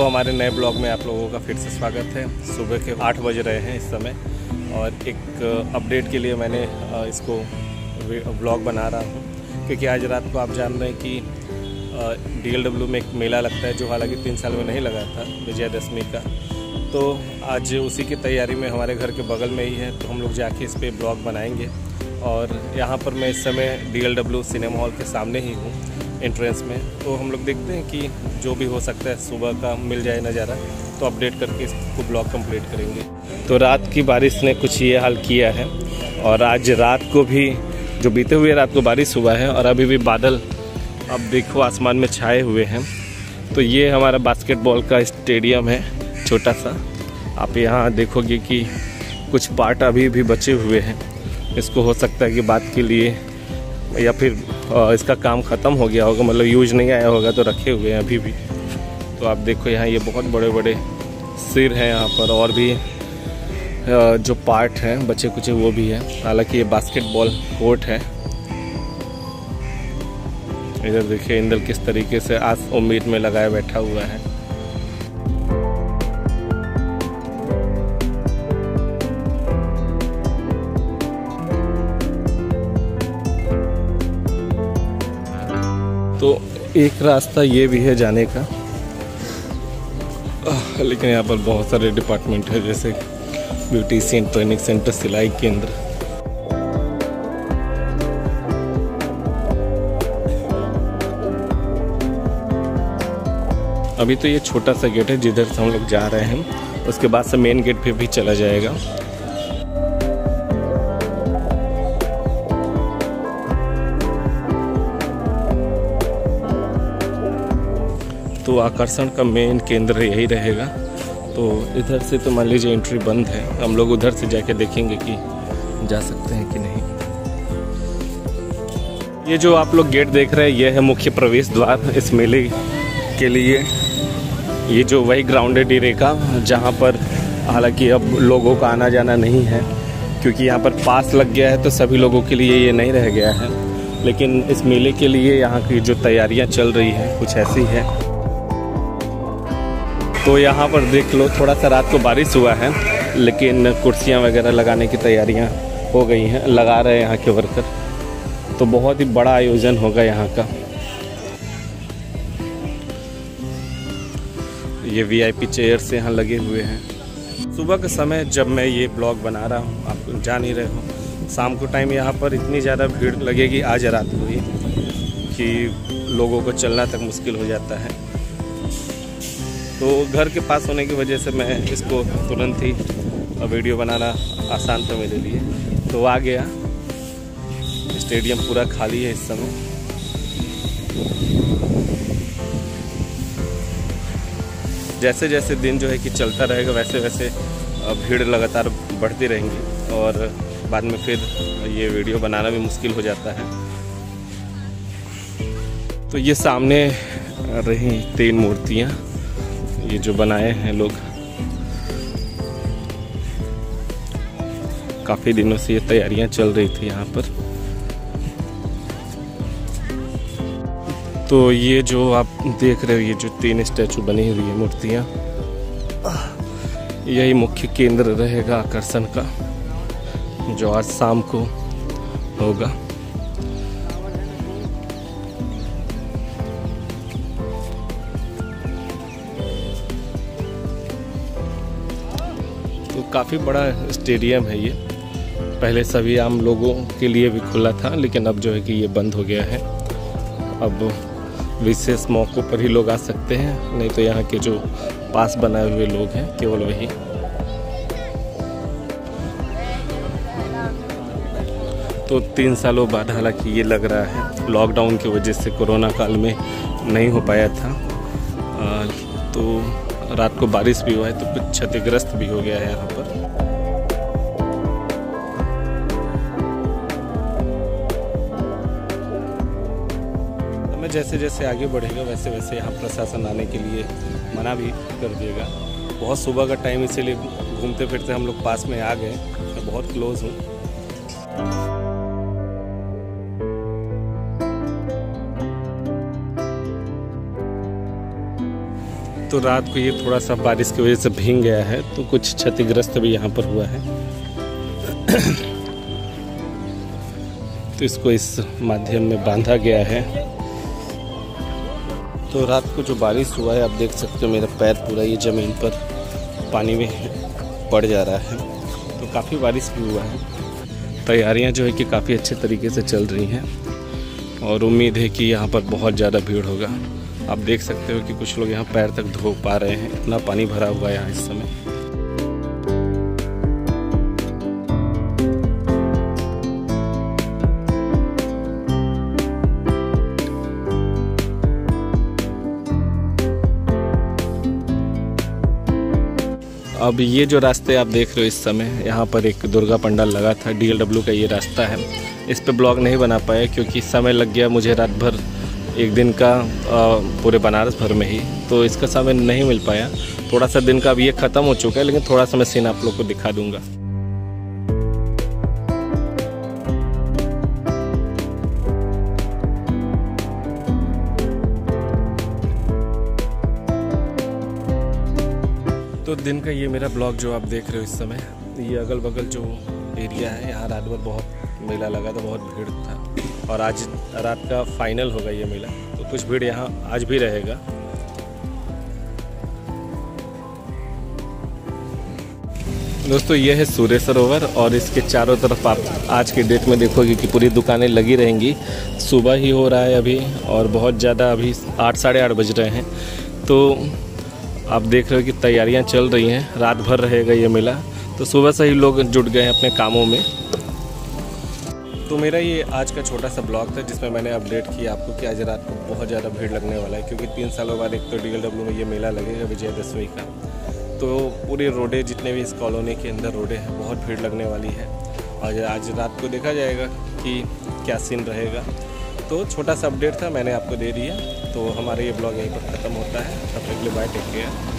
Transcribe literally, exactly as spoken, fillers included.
दोस्तों, हमारे नए ब्लॉग में आप लोगों का फिर से स्वागत है। सुबह के आठ बज रहे हैं इस समय और एक अपडेट के लिए मैंने इसको ब्लॉग बना रहा हूँ, क्योंकि आज रात को आप जान रहे हैं कि डी एल डब्ल्यू में एक मेला लगता है, जो हालांकि तीन साल में नहीं लगा था, विजयादशमी का। तो आज उसी की तैयारी में हमारे घर के बगल में ही है, तो हम लोग जाके इस पर ब्लॉग बनाएंगे। और यहाँ पर मैं इस समय D L W cinema hall के सामने ही हूँ, एंट्रेंस में। तो हम लोग देखते हैं कि जो भी हो सकता है सुबह का मिल जाए नज़ारा, तो अपडेट करके इसको ब्लॉग कंप्लीट करेंगे। तो रात की बारिश ने कुछ ये हाल किया है, और आज रात को भी जो बीते हुए रात को बारिश हुआ है, और अभी भी बादल अब देखो आसमान में छाए हुए हैं। तो ये हमारा बास्केटबॉल का स्टेडियम है, छोटा सा। आप यहाँ देखोगे कि कुछ पार्ट अभी भी बचे हुए हैं, इसको हो सकता है कि बात के लिए या फिर इसका काम ख़त्म हो गया होगा, मतलब यूज नहीं आया होगा, तो रखे हुए हैं अभी भी। तो आप देखो यहाँ ये बहुत बड़े बड़े सिर हैं यहाँ पर, और भी जो पार्ट हैं बचे कुचे वो भी हैं। हालांकि ये बास्केटबॉल कोर्ट है। इधर देखिए इंदल किस तरीके से आज उम्मीद में लगाए बैठा हुआ है। तो एक रास्ता ये भी है जाने का, लेकिन यहाँ पर बहुत सारे डिपार्टमेंट है, जैसे ब्यूटीशियन ट्रेनिंग सेंटर, सिलाई केंद्र। अभी तो ये छोटा सा गेट है जिधर से हम लोग जा रहे हैं, उसके बाद से मेन गेट पे भी चला जाएगा। तो आकर्षण का मेन केंद्र यही रहेगा। तो इधर से तो मान लीजिए एंट्री बंद है, हम लोग उधर से जाके देखेंगे कि जा सकते हैं कि नहीं। ये जो आप लोग गेट देख रहे हैं, ये है मुख्य प्रवेश द्वार इस मेले के लिए। ये जो वही ग्राउंड है डेरे का, जहाँ पर हालांकि अब लोगों का आना जाना नहीं है, क्योंकि यहाँ पर पास लग गया है तो सभी लोगों के लिए ये नहीं रह गया है। लेकिन इस मेले के लिए यहाँ की जो तैयारियाँ चल रही हैं कुछ ऐसी है। तो यहाँ पर देख लो, थोड़ा सा रात को बारिश हुआ है, लेकिन कुर्सियाँ वगैरह लगाने की तैयारियाँ हो गई हैं, लगा रहे हैं यहाँ के वर्कर। तो बहुत ही बड़ा आयोजन होगा यहाँ का। ये वी आई पी चेयर्स यहाँ लगे हुए हैं। सुबह के समय जब मैं ये ब्लॉग बना रहा हूँ, आप जान ही रहे हो, शाम को टाइम यहाँ पर इतनी ज़्यादा भीड़ लगेगी आज रात को ही, कि लोगों को चलना तक मुश्किल हो जाता है। तो घर के पास होने की वजह से मैं इसको तुरंत ही वीडियो बनाना आसान था मेरे लिए। तो आ गया, स्टेडियम पूरा खाली है इस समय। जैसे जैसे दिन जो है कि चलता रहेगा, वैसे वैसे भीड़ लगातार बढ़ती रहेंगी, और बाद में फिर ये वीडियो बनाना भी मुश्किल हो जाता है। तो ये सामने रही तीन मूर्तियाँ, ये जो बनाए हैं लोग, काफ़ी दिनों से ये तैयारियां चल रही थी यहाँ पर। तो ये जो आप देख रहे हो, ये जो तीन स्टैचू बनी हुई है मूर्तियाँ, यही मुख्य केंद्र रहेगा आकर्षण का, जो आज शाम को होगा। काफ़ी बड़ा स्टेडियम है ये। पहले सभी आम लोगों के लिए भी खुला था, लेकिन अब जो है कि ये बंद हो गया है। अब विशेष मौक़ों पर ही लोग आ सकते हैं, नहीं तो यहाँ के जो पास बनाए हुए लोग हैं केवल वही। तो तीन सालों बाद हालांकि ये लग रहा है, लॉकडाउन की वजह से कोरोना काल में नहीं हो पाया था, तो रात को बारिश भी हुआ है, तो कुछ क्षतिग्रस्त भी हो गया है यहाँ पर। समय जैसे जैसे आगे बढ़ेगा, वैसे वैसे यहाँ प्रशासन आने के लिए मना भी कर देगा। बहुत सुबह का टाइम, इसीलिए घूमते फिरते हम लोग पास में आ गए। मैं बहुत क्लोज हूँ। तो रात को ये थोड़ा सा बारिश की वजह से भीग गया है, तो कुछ क्षतिग्रस्त भी यहाँ पर हुआ है, तो इसको इस माध्यम में बांधा गया है। तो रात को जो बारिश हुआ है, आप देख सकते हो मेरा पैर पूरा ये ज़मीन पर पानी में पड़ जा रहा है। तो काफ़ी बारिश भी हुआ है। तैयारियां जो है कि काफ़ी अच्छे तरीके से चल रही हैं और उम्मीद है कि यहाँ पर बहुत ज़्यादा भीड़ होगा। आप देख सकते हो कि कुछ लोग यहाँ पैर तक धो पा रहे हैं, इतना पानी भरा हुआ है यहाँ इस समय। अब ये जो रास्ते आप देख रहे हो इस समय, यहाँ पर एक दुर्गा पंडाल लगा था, डी एल डब्ल्यू का ये रास्ता है। इस पे ब्लॉग नहीं बना पाया क्योंकि समय लग गया मुझे रात भर, एक दिन का पूरे बनारस भर में ही, तो इसका समय नहीं मिल पाया। थोड़ा सा दिन का अब ये ख़त्म हो चुका है, लेकिन थोड़ा सा मैं सीन आप लोग को दिखा दूँगा। तो दिन का ये मेरा ब्लॉग जो आप देख रहे हो इस समय, ये अगल बगल जो एरिया है, यहाँ रात भर बहुत मेला लगा था, बहुत भीड़ था और आज रात का फाइनल होगा ये मेला, तो कुछ भीड़ यहाँ आज भी रहेगा। दोस्तों ये है सूर्य सरोवर और इसके चारों तरफ आप आज के डेट में देखोगे कि पूरी दुकानें लगी रहेंगी। सुबह ही हो रहा है अभी और बहुत ज़्यादा, अभी आठ साढ़े आठ बज रहे हैं, तो आप देख रहे हो कि तैयारियां चल रही हैं। रात भर रहेगा ये मेला, तो सुबह से ही लोग जुट गए हैं अपने कामों में। तो मेरा ये आज का छोटा सा ब्लॉग था जिसमें मैंने अपडेट किया आपको कि आज रात को बहुत ज़्यादा भीड़ लगने वाला है, क्योंकि तीन सालों बाद एक तो डी एल डब्ल्यू में ये मेला लगेगा विजयादशमी का। तो पूरी रोडें, जितने भी इस कॉलोनी के अंदर रोडें हैं, बहुत भीड़ लगने वाली है और आज रात को देखा जाएगा कि क्या सीन रहेगा। तो छोटा सा अपडेट था, मैंने आपको दे दिया। तो हमारा ये ब्लॉग यहीं पर ख़त्म होता है। तब तक के लिए बाय, टेक केयर।